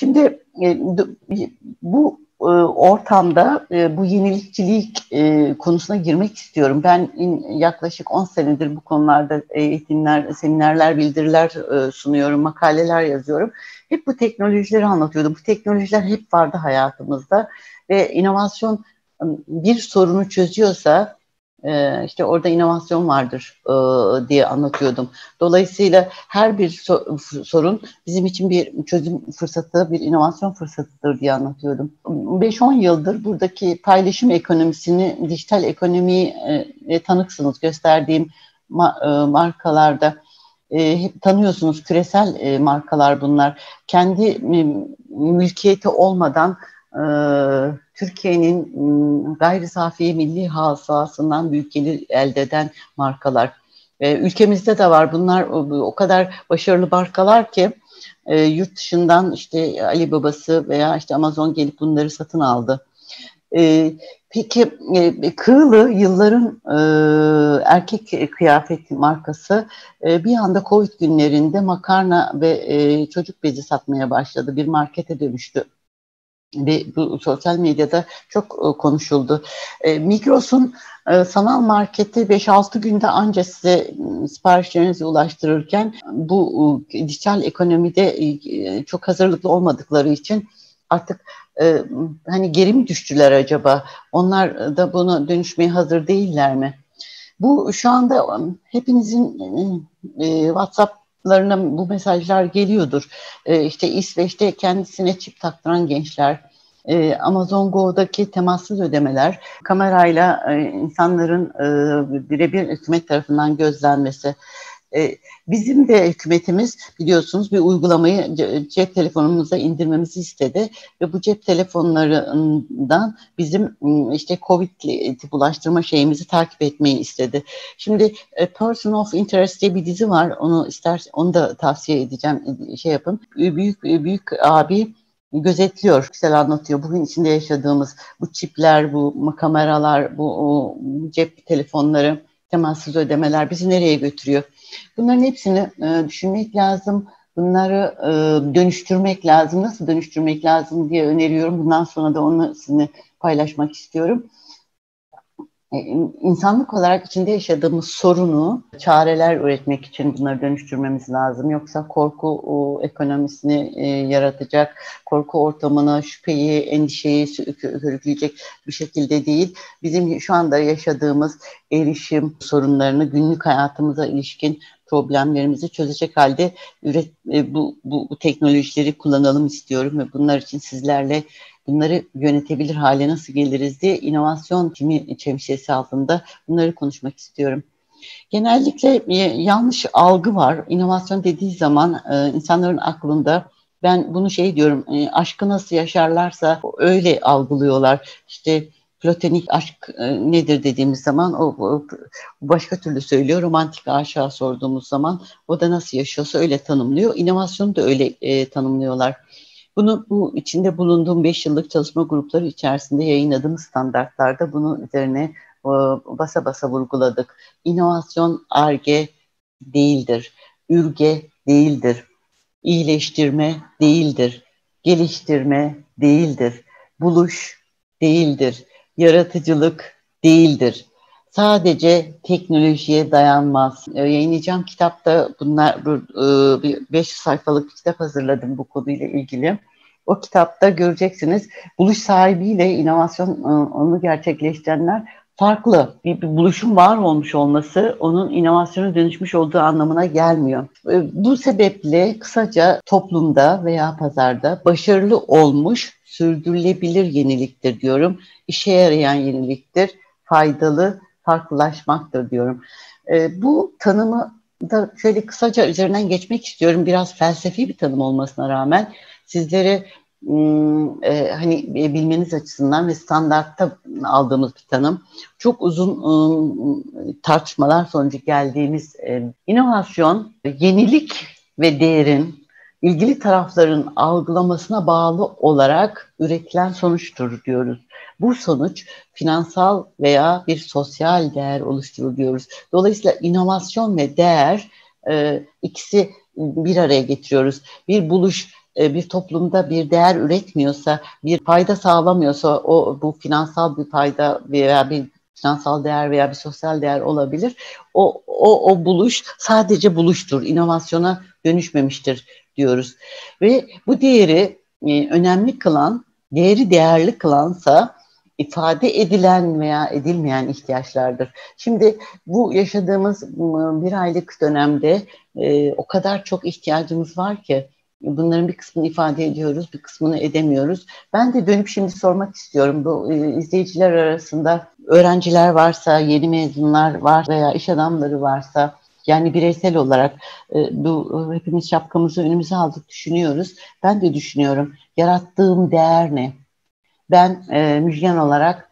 Şimdi bu ortamda bu yenilikçilik konusuna girmek istiyorum. Ben yaklaşık 10 senedir bu konularda eğitimler, seminerler, bildiriler sunuyorum, makaleler yazıyorum. Hep bu teknolojileri anlatıyordum. Bu teknolojiler hep vardı hayatımızda ve inovasyon bir sorunu çözüyorsa işte orada inovasyon vardır diye anlatıyordum. Dolayısıyla her bir sorun bizim için bir çözüm fırsatı, bir inovasyon fırsatıdır diye anlatıyordum. 5-10 yıldır buradaki paylaşım ekonomisini, dijital ekonomiyi tanıksınız. Gösterdiğim markalarda hep tanıyorsunuz. Küresel markalar bunlar. Kendi mülkiyeti olmadan Türkiye'nin gayri safi milli hasılasından büyük gelir elde eden markalar. Ülkemizde de var bunlar, o kadar başarılı markalar ki yurt dışından işte Ali Babası veya işte Amazon gelip bunları satın aldı. Peki Kığılı yılların erkek kıyafet markası bir anda Covid günlerinde makarna ve çocuk bezi satmaya başladı. Bir markete dönüştü. Ve bu sosyal medyada çok konuşuldu. Migros'un sanal marketi 5-6 günde anca size siparişlerinizi ulaştırırken bu dijital ekonomide çok hazırlıklı olmadıkları için artık hani geri mi düştüler acaba? Onlar da buna dönüşmeye hazır değiller mi? Bu şu anda hepinizin WhatsApp larına bu mesajlar geliyordur. İşte İsveç'te kendisine çip taktıran gençler, Amazon Go'daki temassız ödemeler, kamerayla insanların birebir hükümet tarafından gözlenmesi. Bizim de hükümetimiz biliyorsunuz bir uygulamayı cep telefonumuza indirmemizi istedi ve bu cep telefonlarından bizim işte Covid'li bulaştırma şeyimizi takip etmeyi istedi. Şimdi Person of Interest diye bir dizi var. Onu da tavsiye edeceğim. Şey yapın. Büyük abi gözetliyor, güzel anlatıyor. Bugün içinde yaşadığımız bu çipler, bu kameralar, bu cep telefonları, temassız ödemeler bizi nereye götürüyor? Bunların hepsini düşünmek lazım. Bunları dönüştürmek lazım. Nasıl dönüştürmek lazım diye öneriyorum. Bundan sonra da onu sizinle paylaşmak istiyorum. İnsanlık olarak içinde yaşadığımız sorunu çareler üretmek için bunları dönüştürmemiz lazım. Yoksa korku ekonomisini yaratacak, korku ortamına şüpheyi, endişeyi körükleyecek bir şekilde değil. Bizim şu anda yaşadığımız erişim sorunlarını, günlük hayatımıza ilişkin problemlerimizi çözecek halde bu teknolojileri kullanalım istiyorum ve bunlar için sizlerle bunları yönetebilir hale nasıl geliriz diye inovasyon şemsiyesi altında bunları konuşmak istiyorum. Genellikle yanlış algı var. İnovasyon dediği zaman insanların aklında ben bunu şey diyorum, aşkı nasıl yaşarlarsa öyle algılıyorlar. İşte platonik aşk nedir dediğimiz zaman o başka türlü söylüyor. Romantik aşığa sorduğumuz zaman o da nasıl yaşıyorsa öyle tanımlıyor. İnovasyonu da öyle tanımlıyorlar. Bunu bu içinde bulunduğum 5 yıllık çalışma grupları içerisinde yayınladığım standartlarda bunun üzerine basa basa vurguladık. İnovasyon ARGE değildir, ÜRGE değildir, iyileştirme değildir, geliştirme değildir, buluş değildir, yaratıcılık değildir. Sadece teknolojiye dayanmaz. Yayınlayacağım kitapta bunlar, 500 sayfalık bir kitap hazırladım bu konuyla ilgili. O kitapta göreceksiniz, buluş sahibiyle inovasyonu gerçekleştirenler farklı. Bir buluşun var olmuş olması onun inovasyona dönüşmüş olduğu anlamına gelmiyor. Bu sebeple kısaca toplumda veya pazarda başarılı olmuş sürdürülebilir yeniliktir diyorum. İşe yarayan yeniliktir, faydalı farklılaşmaktır diyorum. Bu tanımı da şöyle kısaca üzerinden geçmek istiyorum. Biraz felsefi bir tanım olmasına rağmen sizlere hani bilmeniz açısından ve standartta aldığımız bir tanım. Çok uzun tartışmalar sonucu geldiğimiz inovasyon, yenilik ve değerin ilgili tarafların algılamasına bağlı olarak üretilen sonuçtur diyoruz. Bu sonuç finansal veya bir sosyal değer oluşturur diyoruz. Dolayısıyla inovasyon ve değer ikisi bir araya getiriyoruz. Bir buluş bir toplumda bir değer üretmiyorsa, bir fayda sağlamıyorsa, bu finansal bir fayda veya bir finansal değer veya bir sosyal değer olabilir. O buluş sadece buluştur, inovasyona dönüşmemiştir diyoruz. Ve bu değeri önemli kılan, değeri değerli kılansa ifade edilen veya edilmeyen ihtiyaçlardır. Şimdi bu yaşadığımız bir aylık dönemde o kadar çok ihtiyacımız var ki bunların bir kısmını ifade ediyoruz, bir kısmını edemiyoruz. Ben de dönüp şimdi sormak istiyorum. Bu izleyiciler arasında öğrenciler varsa, yeni mezunlar var veya iş adamları varsa, yani bireysel olarak bu hepimiz şapkamızı önümüze aldık, düşünüyoruz. Ben de düşünüyorum. Yarattığım değer ne? Ben Müjgan olarak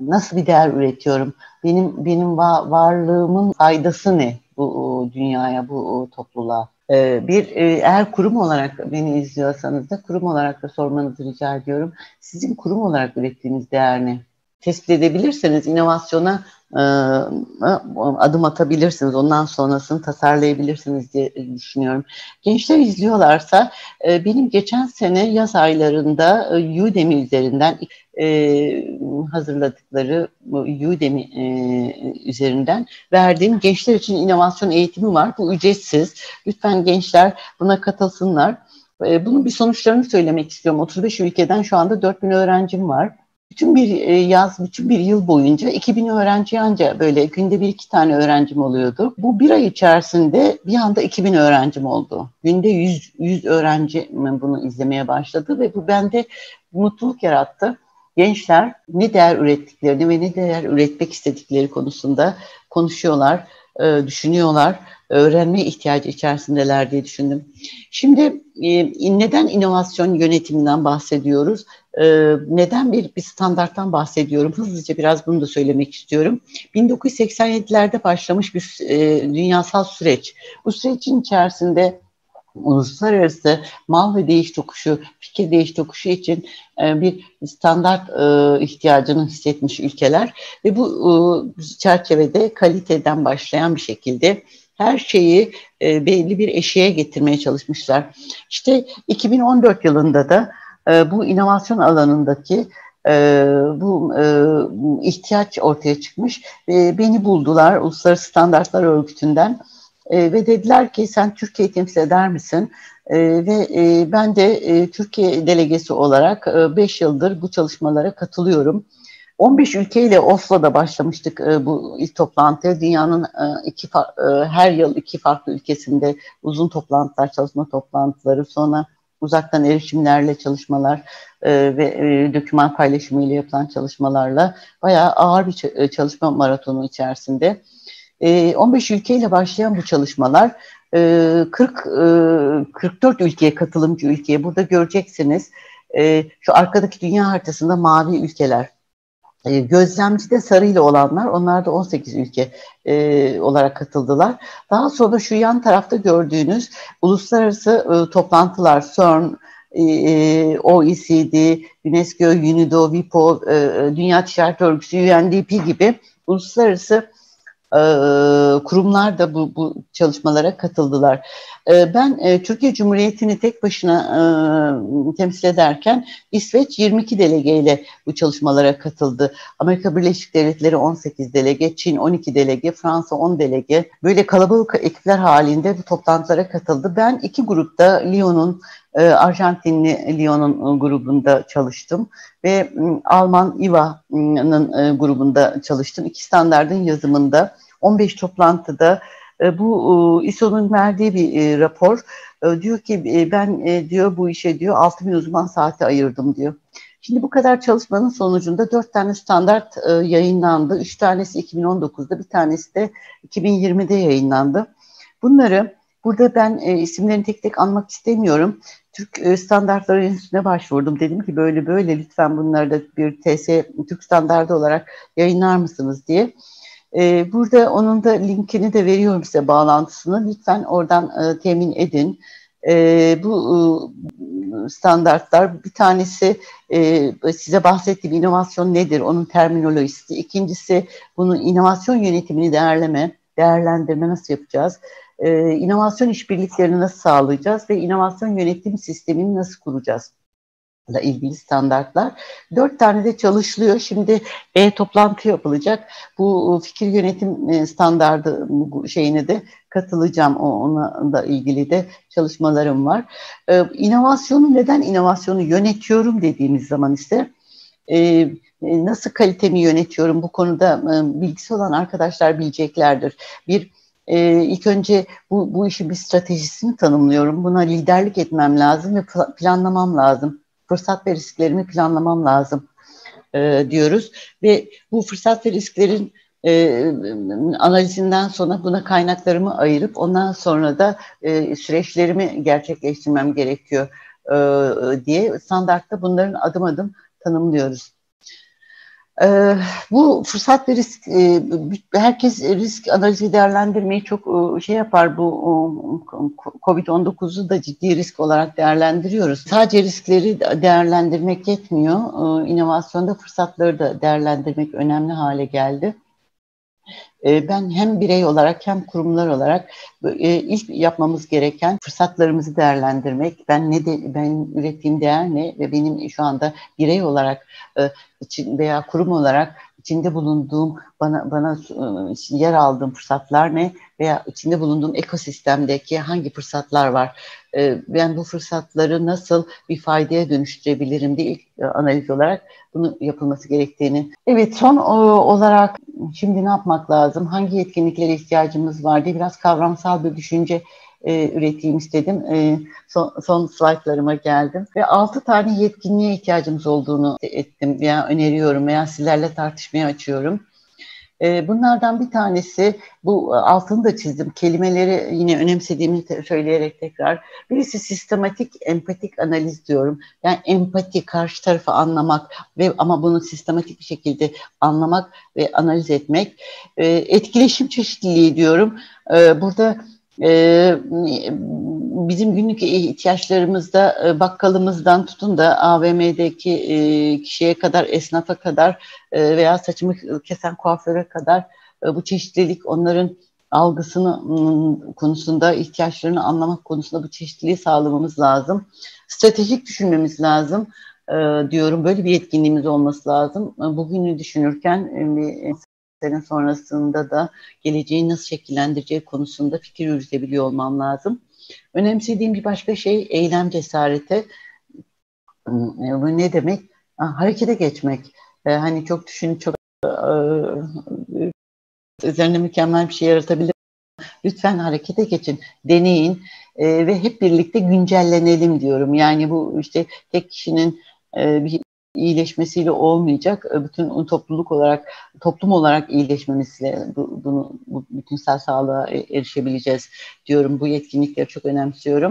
nasıl bir değer üretiyorum? Benim varlığımın faydası ne bu dünyaya, bu topluluğa? Eğer kurum olarak beni izliyorsanız da kurum olarak da sormanızı rica ediyorum. Sizin kurum olarak ürettiğiniz değer ne? Tespit edebilirseniz inovasyona adım atabilirsiniz. Ondan sonrasını tasarlayabilirsiniz diye düşünüyorum. Gençler izliyorlarsa benim geçen sene yaz aylarında Udemy üzerinden hazırladıkları Udemy üzerinden verdiğim gençler için inovasyon eğitimi var. Bu ücretsiz. Lütfen gençler buna katılsınlar. Bunun bir sonuçlarını söylemek istiyorum. 35 ülkeden şu anda 4000 öğrencim var. Bütün bir yaz, bütün bir yıl boyunca 2000 öğrenci anca böyle günde 1-2 tane öğrencim oluyordu. Bu bir ay içerisinde bir anda 2000 öğrencim oldu. Günde 100 öğrenci bunu izlemeye başladı ve bu bende mutluluk yarattı. Gençler ne değer ürettiklerini ve ne değer üretmek istedikleri konusunda konuşuyorlar, düşünüyorlar, öğrenme ihtiyacı içerisindeler diye düşündüm. Şimdi neden inovasyon yönetiminden bahsediyoruz? Neden bir standarttan bahsediyorum? Hızlıca biraz bunu da söylemek istiyorum. 1987'lerde başlamış bir dünyasal süreç. Bu sürecin içerisinde uluslararası mal ve değiş tokuşu, fikir değiş tokuşu için bir standart ihtiyacını hissetmiş ülkeler ve bu çerçevede kaliteden başlayan bir şekilde her şeyi belli bir eşiğe getirmeye çalışmışlar. İşte 2014 yılında da bu inovasyon alanındaki bu ihtiyaç ortaya çıkmış ve beni buldular Uluslararası Standartlar Örgütü'nden ve dediler ki sen Türkiye'yi temsil eder misin? Ve ben de Türkiye delegesi olarak 5 yıldır bu çalışmalara katılıyorum. 15 ülkeyle Oslo'da başlamıştık bu ilk toplantıya. Dünyanın her yıl 2 farklı ülkesinde uzun toplantılar, çalışma toplantıları, sonra uzaktan erişimlerle çalışmalar ve doküman paylaşımı ile yapılan çalışmalarla bayağı ağır bir çalışma maratonu içerisinde. 15 ülkeyle başlayan bu çalışmalar 44 ülkeye, katılımcı ülkeye, burada göreceksiniz şu arkadaki dünya haritasında mavi ülkeler. Gözlemcide sarıyla olanlar, onlar da 18 ülke olarak katıldılar. Daha sonra şu yan tarafta gördüğünüz uluslararası toplantılar, CERN, OECD, UNESCO, UNIDO, WIPO, Dünya Ticaret Örgütü, UNDP gibi uluslararası kurumlar da bu çalışmalara katıldılar. Ben Türkiye Cumhuriyeti'ni tek başına temsil ederken İsveç 22 delegeyle bu çalışmalara katıldı. Amerika Birleşik Devletleri 18 delege, Çin 12 delege, Fransa 10 delege. Böyle kalabalık ekipler halinde bu toplantılara katıldı. Ben 2 grupta Arjantinli Lyon'un grubunda çalıştım ve Alman İVA'nın grubunda çalıştım. 2 standardın yazımında 15 toplantıda bu ISO'nun verdiği bir rapor diyor ki ben diyor bu işe diyor 6000 uzman saati ayırdım diyor. Şimdi bu kadar çalışmanın sonucunda 4 tane standart yayınlandı. 3 tanesi 2019'da, bir tanesi de 2020'de yayınlandı. Bunları burada ben isimlerini tek tek anmak istemiyorum. Türk Standartları Enstitüsü'ne başvurdum. Dedim ki böyle böyle lütfen bunları da bir TS Türk Standartı olarak yayınlar mısınız diye. Burada onun da linkini de veriyorum size, bağlantısını. Lütfen oradan temin edin. Bu standartlar, bir tanesi size bahsettiğim inovasyon nedir? Onun terminolojisi. İkincisi bunun inovasyon yönetimini değerlendirme nasıl yapacağız? inovasyon işbirliklerini nasıl sağlayacağız ve inovasyon yönetim sistemini nasıl kuracağız ile ilgili standartlar. 4 tane de çalışılıyor. Şimdi toplantı yapılacak. Bu fikir yönetim standardı şeyine de katılacağım. Ona da ilgili de çalışmalarım var. İnovasyonu, neden inovasyonu yönetiyorum dediğimiz zaman ise nasıl kalitemi yönetiyorum, bu konuda bilgisi olan arkadaşlar bileceklerdir. İlk önce bu işin bir stratejisini tanımlıyorum. Buna liderlik etmem lazım ve planlamam lazım. Fırsat ve risklerimi planlamam lazım diyoruz. Ve bu fırsat ve risklerin analizinden sonra buna kaynaklarımı ayırıp ondan sonra da süreçlerimi gerçekleştirmem gerekiyor diye standartta bunların adım adım tanımlıyoruz. Bu fırsat ve risk, herkes risk analizi değerlendirmeyi çok yapar. Bu COVID-19'u da ciddi risk olarak değerlendiriyoruz. Sadece riskleri değerlendirmek yetmiyor. İnovasyonda fırsatları da değerlendirmek önemli hale geldi. Ben hem birey olarak hem kurumlar olarak ilk yapmamız gereken fırsatlarımızı değerlendirmek. Ben ürettiğim değer ne ve benim şu anda birey olarak veya kurum olarak içinde bulunduğum, bana yer aldığım fırsatlar ne veya içinde bulunduğum ekosistemdeki hangi fırsatlar var? Ben bu fırsatları nasıl bir faydaya dönüştürebilirim diye ilk analiz olarak bunu yapılması gerektiğini. Evet, son olarak şimdi ne yapmak lazım? Hangi yetkinliklere ihtiyacımız var diye biraz kavramsal bir düşünce üreteyim istedim. Son slaytlarıma geldim. Ve 6 tane yetkinliğe ihtiyacımız olduğunu ettim. Yani öneriyorum veya sizlerle tartışmaya açıyorum. Bunlardan bir tanesi, bu altını da çizdim, kelimeleri yine önemsediğimi söyleyerek tekrar. Birisi sistematik empatik analiz diyorum. Yani empati, karşı tarafı anlamak ve ama bunu sistematik bir şekilde anlamak ve analiz etmek. Etkileşim çeşitliliği diyorum. Burada bizim günlük ihtiyaçlarımızda bakkalımızdan tutun da AVM'deki kişiye kadar, esnafa kadar veya saçımı kesen kuaföre kadar bu çeşitlilik, onların algısını konusunda, ihtiyaçlarını anlamak konusunda bu çeşitliliği sağlamamız lazım. Stratejik düşünmemiz lazım diyorum. Böyle bir yetkinliğimiz olması lazım. Bugünü düşünürken senin sonrasında da geleceği nasıl şekillendireceği konusunda fikir yürütebiliyor olmam lazım. Önemsediğim bir başka şey eylem cesareti. Bu ne demek? Harekete geçmek. Hani çok düşünüp çok üzerine mükemmel bir şey yaratabilir. Lütfen harekete geçin, deneyin ve hep birlikte güncellenelim diyorum. Yani bu tek kişinin bir iyileşmesiyle olmayacak. Bütün toplum olarak iyileşmemesiyle bunu bütünsel sağlığa erişebileceğiz diyorum. Bu yetkinlikleri çok önemsiyorum.